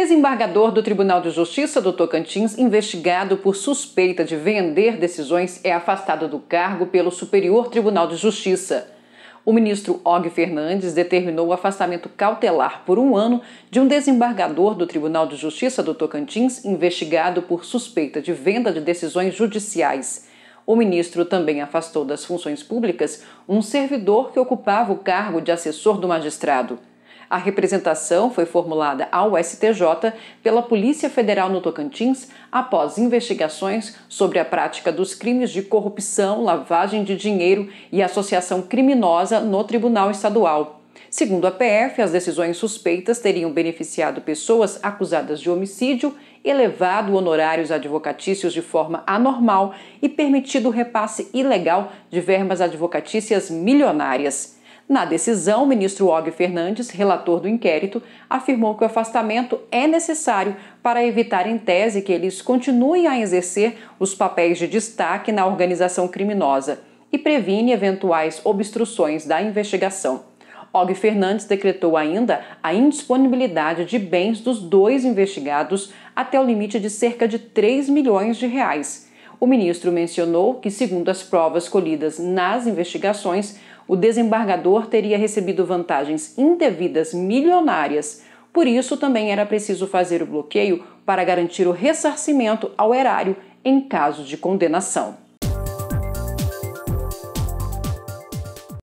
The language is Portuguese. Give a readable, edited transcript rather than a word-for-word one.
Desembargador do Tribunal de Justiça do Tocantins, investigado por suspeita de vender decisões, é afastado do cargo pelo Superior Tribunal de Justiça. O ministro Og Fernandes determinou o afastamento cautelar por um ano de um desembargador do Tribunal de Justiça do Tocantins, investigado por suspeita de venda de decisões judiciais. O ministro também afastou das funções públicas um servidor que ocupava o cargo de assessor do magistrado. A representação foi formulada ao STJ pela Polícia Federal no Tocantins após investigações sobre a prática dos crimes de corrupção, lavagem de dinheiro e associação criminosa no Tribunal Estadual. Segundo a PF, as decisões suspeitas teriam beneficiado pessoas acusadas de homicídio, elevado honorários advocatícios de forma anormal e permitido o repasse ilegal de verbas advocatícias milionárias. Na decisão, o ministro Og Fernandes, relator do inquérito, afirmou que o afastamento é necessário para evitar, em tese, que eles continuem a exercer os papéis de destaque na organização criminosa e previne eventuais obstruções da investigação. Og Fernandes decretou ainda a indisponibilidade de bens dos dois investigados até o limite de cerca de R$ 3 milhões. O ministro mencionou que, segundo as provas colhidas nas investigações, o desembargador teria recebido vantagens indevidas milionárias. Por isso, também era preciso fazer o bloqueio para garantir o ressarcimento ao erário em caso de condenação.